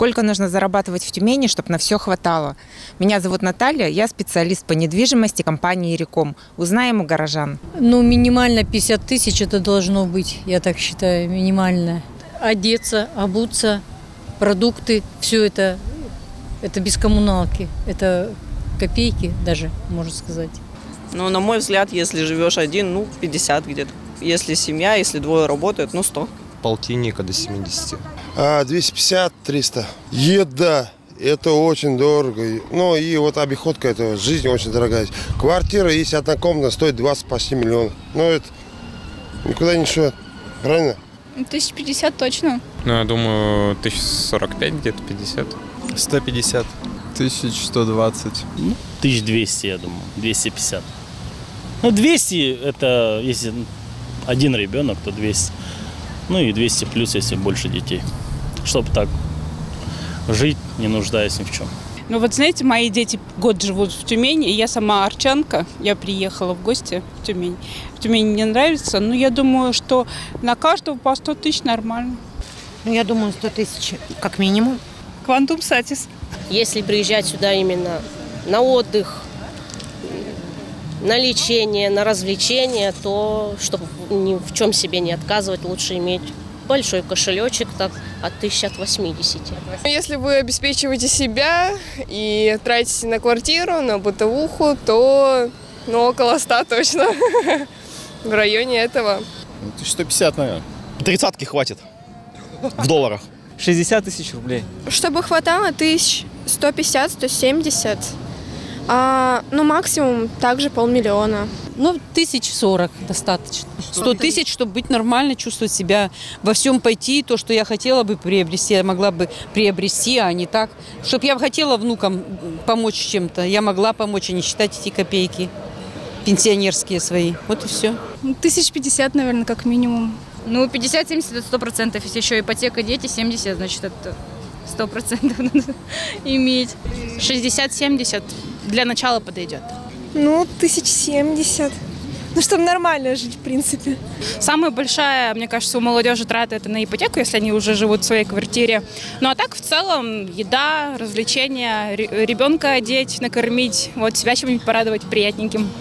сколько нужно зарабатывать в Тюмени, чтобы на все хватало. Меня зовут Наталья, я специалист по недвижимости компании «Реком». Узнаем у горожан. Ну, минимально 50 тысяч это должно быть, я так считаю, минимально. Одеться, обуться, продукты, все это без коммуналки, это копейки даже, можно сказать. Ну, на мой взгляд, если живешь один, ну, 50 где-то. Если семья, если двое работают, ну, 100. Полтинника до 70. 250-300. Еда. Это очень дорого. Ну, и вот обиходка, это жизнь очень дорогая. Квартира, если однокомнатная, стоит 20 почти миллионов. Ну, это никуда не шует. Правильно? 1050 точно. Ну, я думаю, 1045 где-то 50. 150. 1120. 1200, я думаю. 250. Ну, 200 это если один ребенок, то 200. Ну и 200 плюс, если больше детей. Чтобы так жить, не нуждаясь ни в чем. Ну вот знаете, мои дети год живут в Тюмени, и я сама арчанка, я приехала в гости в Тюмень. В Тюмени мне нравится, но я думаю, что на каждого по 100 тысяч нормально. Ну я думаю, 100 тысяч как минимум. Квантум сатис. Если приезжать сюда именно на отдых, на лечение, на развлечение, то, чтобы ни в чем себе не отказывать, лучше иметь большой кошелечек, так, от 1080. Если вы обеспечиваете себя и тратите на квартиру, на бытовуху, то ну, около 100 точно, в районе этого. 150, наверное. 30-ки хватит в долларах. 60 тысяч рублей. Чтобы хватало 1150-170. Ну, максимум также полмиллиона. Ну, 1040 достаточно. 100 тысяч, чтобы быть нормально, чувствовать себя, во всем пойти, то, что я хотела бы приобрести, я могла бы приобрести, а не так. Чтобы я хотела внукам помочь чем-то, я могла помочь, а не считать эти копейки пенсионерские свои. Вот и все. 1050, наверное, как минимум. Ну, 50-70 это 100%, если еще ипотека, дети, 70, значит, это 100% надо иметь. 60-70. Для начала подойдет. Ну, 1070. Ну, чтобы нормально жить, в принципе. Самая большая, мне кажется, у молодежи трата это на ипотеку, если они уже живут в своей квартире. Ну, а так, в целом, еда, развлечения, ребенка одеть, накормить, вот себя чем-нибудь порадовать приятненьким.